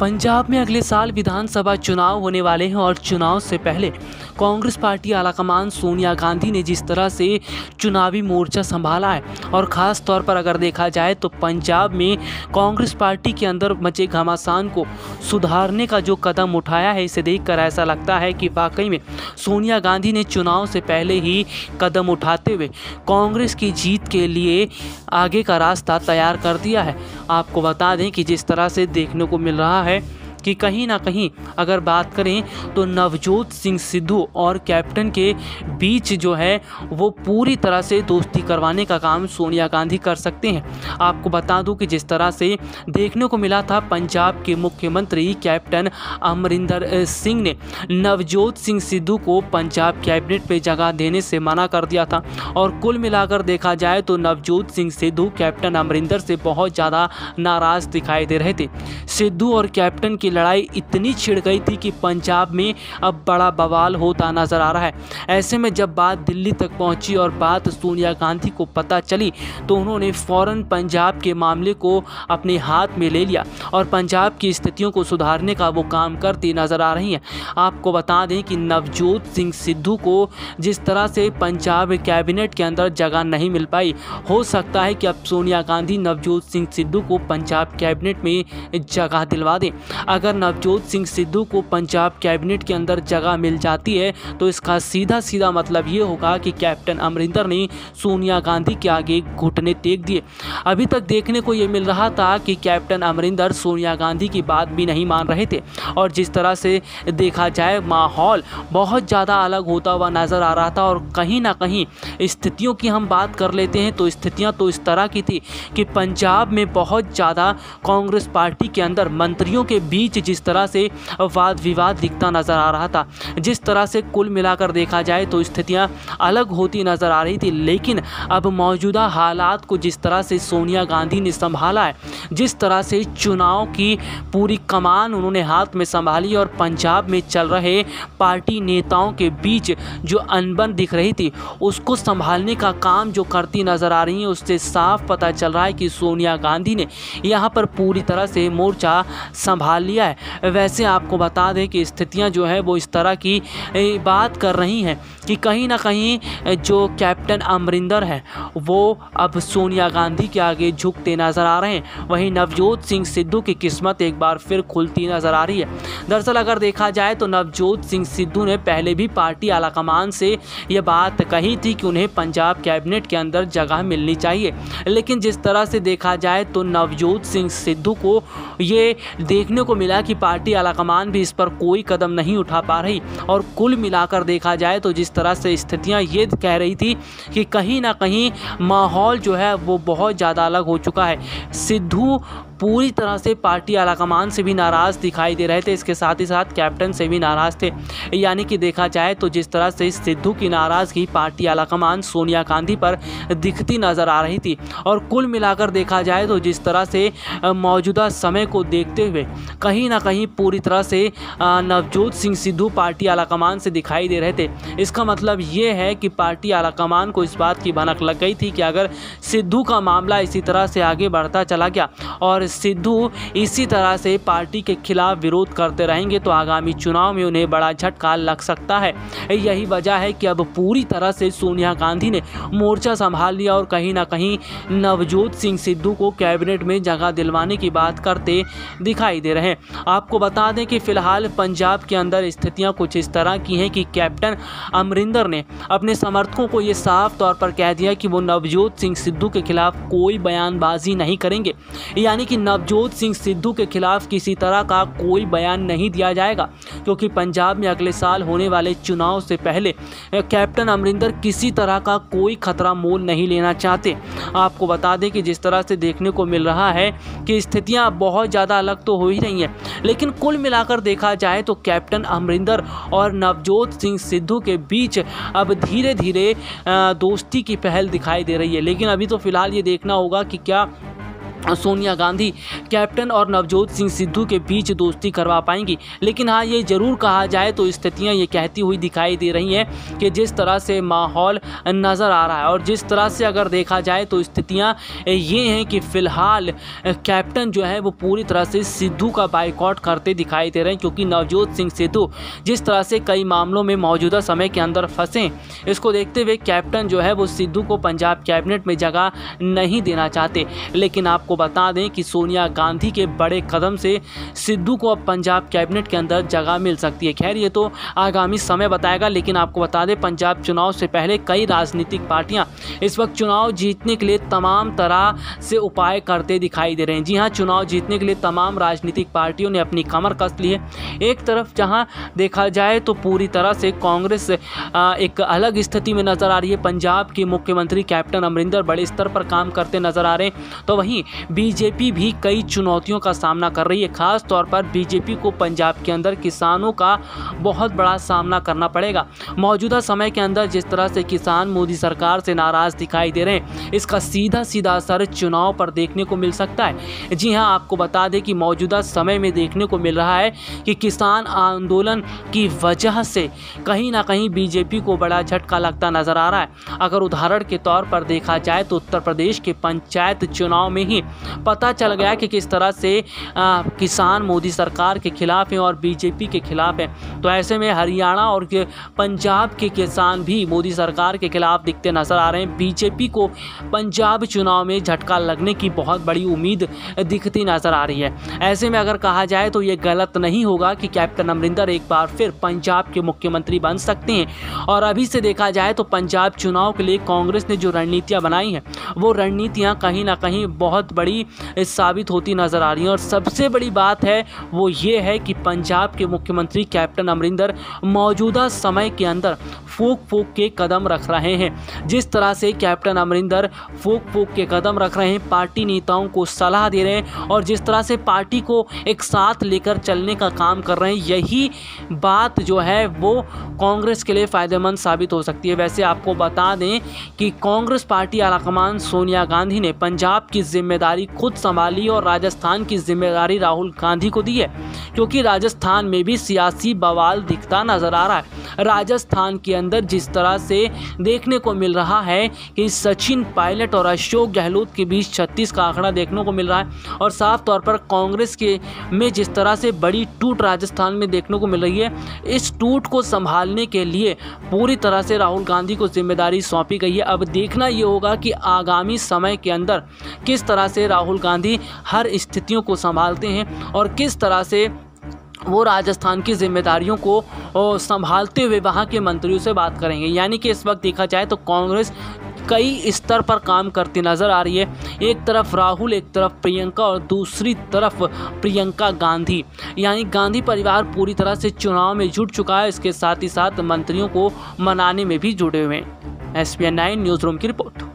पंजाब में अगले साल विधानसभा चुनाव होने वाले हैं और चुनाव से पहले कांग्रेस पार्टी आलाकमान सोनिया गांधी ने जिस तरह से चुनावी मोर्चा संभाला है और ख़ास तौर पर अगर देखा जाए तो पंजाब में कांग्रेस पार्टी के अंदर मचे घमासान को सुधारने का जो कदम उठाया है, इसे देखकर ऐसा लगता है कि वाकई में सोनिया गांधी ने चुनाव से पहले ही कदम उठाते हुए कांग्रेस की जीत के लिए आगे का रास्ता तैयार कर दिया है। आपको बता दें कि जिस तरह से देखने को मिल रहा है कि कहीं ना कहीं अगर बात करें तो नवजोत सिंह सिद्धू और कैप्टन के बीच जो है वो पूरी तरह से दोस्ती करवाने का काम सोनिया गांधी कर सकते हैं। आपको बता दूं कि जिस तरह से देखने को मिला था पंजाब के मुख्यमंत्री कैप्टन अमरिंदर सिंह ने नवजोत सिंह सिद्धू को पंजाब कैबिनेट में जगह देने से मना कर दिया था और कुल मिलाकर देखा जाए तो नवजोत सिंह सिद्धू कैप्टन अमरिंदर से बहुत ज़्यादा नाराज़ दिखाई दे रहे थे। सिद्धू और कैप्टन की लड़ाई इतनी छिड़ गई थी कि पंजाब में अब बड़ा बवाल होता नजर आ रहा है। ऐसे में जब बात दिल्ली तक पहुंची और बात सोनिया गांधी को पता चली तो उन्होंने फौरन पंजाब के मामले को अपने हाथ में ले लिया और पंजाब की स्थितियों को सुधारने का वो काम करती नजर आ रही हैं। आपको बता दें कि नवजोत सिंह सिद्धू को जिस तरह से पंजाब कैबिनेट के अंदर जगह नहीं मिल पाई, हो सकता है कि अब सोनिया गांधी नवजोत सिंह सिद्धू को पंजाब कैबिनेट में जगह दिलवा दें। अगर नवजोत सिंह सिद्धू को पंजाब कैबिनेट के अंदर जगह मिल जाती है तो इसका सीधा मतलब ये होगा कि कैप्टन अमरिंदर ने सोनिया गांधी के आगे घुटने टेक दिए। अभी तक देखने को ये मिल रहा था कि कैप्टन अमरिंदर सोनिया गांधी की बात भी नहीं मान रहे थे और जिस तरह से देखा जाए माहौल बहुत ज़्यादा अलग होता हुआ नज़र आ रहा था। और कहीं ना कहीं स्थितियों की हम बात कर लेते हैं तो स्थितियाँ तो इस तरह की थी कि पंजाब में बहुत ज़्यादा कांग्रेस पार्टी के अंदर मंत्रियों के बीच जिस तरह से वाद विवाद दिखता नजर आ रहा था, जिस तरह से कुल मिलाकर देखा जाए तो स्थितियां अलग होती नजर आ रही थी। लेकिन अब मौजूदा हालात को जिस तरह से सोनिया गांधी ने संभाला है, जिस तरह से चुनाव की पूरी कमान उन्होंने हाथ में संभाली और पंजाब में चल रहे पार्टी नेताओं के बीच जो अनबन दिख रही थी उसको संभालने का काम जो करती नजर आ रही है, उससे साफ पता चल रहा है कि सोनिया गांधी ने यहाँ पर पूरी तरह से मोर्चा संभाल लिया है। वैसे आपको बता दें कि स्थितियां जो है वो इस तरह की बात कर रही हैं कि कहीं ना कहीं जो कैप्टन अमरिंदर हैं वो अब सोनिया गांधी के आगे झुकते नज़र आ रहे हैं। वहीं नवजोत सिंह सिद्धू की किस्मत एक बार फिर खुलती नज़र आ रही है। दरअसल अगर देखा जाए तो नवजोत सिंह सिद्धू ने पहले भी पार्टी आलाकमान से ये बात कही थी कि उन्हें पंजाब कैबिनेट के अंदर जगह मिलनी चाहिए, लेकिन जिस तरह से देखा जाए तो नवजोत सिंह सिद्धू को ये देखने को मिला कि पार्टी आलाकमान भी इस पर कोई कदम नहीं उठा पा रही। और कुल मिलाकर देखा जाए तो जिस तरह से स्थितियां ये कह रही थी कि कहीं ना कहीं माहौल जो है वो बहुत ज़्यादा अलग हो चुका है। सिद्धू पूरी तरह से पार्टी आलाकमान से भी नाराज़ दिखाई दे रहे थे, इसके साथ ही साथ कैप्टन से भी नाराज़ थे। यानी कि देखा जाए तो जिस तरह से सिद्धू की नाराज़गी पार्टी आलाकमान सोनिया गांधी पर दिखती नज़र आ रही थी और कुल मिलाकर देखा जाए तो जिस तरह से मौजूदा समय को देखते हुए कहीं ना कहीं पूरी तरह से नवजोत सिंह सिद्धू पार्टी आलाकमान से दिखाई दे रहे थे। इसका मतलब ये है कि पार्टी आलाकमान को इस बात की भनक लग गई थी कि अगर सिद्धू का मामला इसी तरह से आगे बढ़ता चला गया और सिद्धू इसी तरह से पार्टी के खिलाफ विरोध करते रहेंगे तो आगामी चुनाव में उन्हें बड़ा झटका लग सकता है। यही वजह है कि अब पूरी तरह से सोनिया गांधी ने मोर्चा संभाल लिया और कहीं ना कहीं नवजोत सिंह सिद्धू को कैबिनेट में जगह दिलवाने की बात करते दिखाई दे रहे हैं। आपको बता दें कि फिलहाल पंजाब के अंदर स्थितियां कुछ इस तरह की हैं कि कैप्टन अमरिंदर ने अपने समर्थकों को ये साफ तौर पर कह दिया कि वो नवजोत सिंह सिद्धू के खिलाफ कोई बयानबाजी नहीं करेंगे, यानी कि नवजोत सिंह सिद्धू के खिलाफ किसी तरह का कोई बयान नहीं दिया जाएगा, क्योंकि पंजाब में अगले साल होने वाले चुनाव से पहले कैप्टन अमरिंदर किसी तरह का कोई खतरा मोल नहीं लेना चाहते। आपको बता दें कि जिस तरह से देखने को मिल रहा है कि स्थितियां बहुत ज़्यादा अलग तो हो ही रही हैं, लेकिन कुल मिलाकर देखा जाए तो कैप्टन अमरिंदर और नवजोत सिंह सिद्धू के बीच अब धीरे धीरे दोस्ती की पहल दिखाई दे रही है। लेकिन अभी तो फिलहाल ये देखना होगा कि क्या सोनिया गांधी कैप्टन और नवजोत सिंह सिद्धू के बीच दोस्ती करवा पाएंगी। लेकिन हाँ, ये जरूर कहा जाए तो स्थितियाँ ये कहती हुई दिखाई दे रही हैं कि जिस तरह से माहौल नज़र आ रहा है और जिस तरह से अगर देखा जाए तो स्थितियाँ ये हैं कि फ़िलहाल कैप्टन जो है वो पूरी तरह से सिद्धू का बाइकआउट करते दिखाई दे रहे हैं, क्योंकि नवजोत सिंह सिद्धू जिस तरह से कई मामलों में मौजूदा समय के अंदर फंसे, इसको देखते हुए कैप्टन जो है वो सिद्धू को पंजाब कैबिनेट में जगह नहीं देना चाहते। लेकिन आपको बता दें कि सोनिया गांधी के बड़े कदम से सिद्धू को अब पंजाब कैबिनेट के अंदर जगह मिल सकती है। खैर, ये तो आगामी समय बताएगा, लेकिन आपको बता दें पंजाब चुनाव से पहले कई राजनीतिक पार्टियां इस वक्त चुनाव जीतने के लिए तमाम तरह से उपाय करते दिखाई दे रहे हैं। जी हां, चुनाव जीतने के लिए तमाम राजनीतिक पार्टियों ने अपनी कमर कस ली है। एक तरफ जहाँ देखा जाए तो पूरी तरह से कांग्रेस एक अलग स्थिति में नजर आ रही है, पंजाब के मुख्यमंत्री कैप्टन अमरिंदर बड़े स्तर पर काम करते नजर आ रहे हैं, तो वहीं बीजेपी भी कई चुनौतियों का सामना कर रही है। खास तौर पर बीजेपी को पंजाब के अंदर किसानों का बहुत बड़ा सामना करना पड़ेगा। मौजूदा समय के अंदर जिस तरह से किसान मोदी सरकार से नाराज दिखाई दे रहे हैं, इसका सीधा सीधा असर चुनाव पर देखने को मिल सकता है। जी हां, आपको बता दें कि मौजूदा समय में देखने को मिल रहा है कि किसान आंदोलन की वजह से कहीं ना कहीं बीजेपी को बड़ा झटका लगता नजर आ रहा है। अगर उदाहरण के तौर पर देखा जाए तो उत्तर प्रदेश के पंचायत चुनाव में ही पता चल गया कि किस तरह से किसान मोदी सरकार के खिलाफ हैं और बीजेपी के खिलाफ हैं। तो ऐसे में हरियाणा और पंजाब के किसान भी मोदी सरकार के खिलाफ दिखते नजर आ रहे हैं। बीजेपी को पंजाब चुनाव में झटका लगने की बहुत बड़ी उम्मीद दिखती नजर आ रही है। ऐसे में अगर कहा जाए तो ये गलत नहीं होगा कि कैप्टन अमरिंदर एक बार फिर पंजाब के मुख्यमंत्री बन सकते हैं। और अभी से देखा जाए तो पंजाब चुनाव के लिए कांग्रेस ने जो रणनीतियाँ बनाई हैं वो रणनीतियाँ कहीं ना कहीं बहुत बड़ी साबित होती नजर आ रही है। और सबसे बड़ी बात है वो ये है कि पंजाब के मुख्यमंत्री कैप्टन अमरिंदर मौजूदा समय के अंदर फूक के कदम रख रहे हैं। जिस तरह से कैप्टन अमरिंदर फूक के कदम रख रहे हैं, पार्टी नेताओं को सलाह दे रहे हैं और जिस तरह से पार्टी को एक साथ लेकर चलने का काम कर रहे हैं, यही बात जो है वो कांग्रेस के लिए फ़ायदेमंद साबित हो सकती है। वैसे आपको बता दें कि कांग्रेस पार्टी आलाकमान सोनिया गांधी ने पंजाब की जिम्मेदारी खुद संभाली और राजस्थान की जिम्मेदारी राहुल गांधी को दी है, क्योंकि राजस्थान में भी सियासी बवाल दिखता नजर आ रहा है। राजस्थान के अंदर जिस तरह से देखने को मिल रहा है कि सचिन पायलट और अशोक गहलोत के बीच 36 का आंकड़ा देखने को मिल रहा है और साफ तौर पर कांग्रेस के में जिस तरह से बड़ी टूट राजस्थान में देखने को मिल रही है, इस टूट को संभालने के लिए पूरी तरह से राहुल गांधी को जिम्मेदारी सौंपी गई है। अब देखना ये होगा कि आगामी समय के अंदर किस तरह से राहुल गांधी हर स्थितियों को संभालते हैं और किस तरह से वो राजस्थान की जिम्मेदारियों को संभालते हुए वहाँ के मंत्रियों से बात करेंगे। यानी कि इस वक्त देखा जाए तो कांग्रेस कई स्तर पर काम करती नज़र आ रही है। एक तरफ राहुल, एक तरफ प्रियंका और दूसरी तरफ प्रियंका गांधी, यानी गांधी परिवार पूरी तरह से चुनाव में जुट चुका है। इसके साथ ही साथ मंत्रियों को मनाने में भी जुटे हुए हैं। SPN9 न्यूज़ रूम की रिपोर्ट।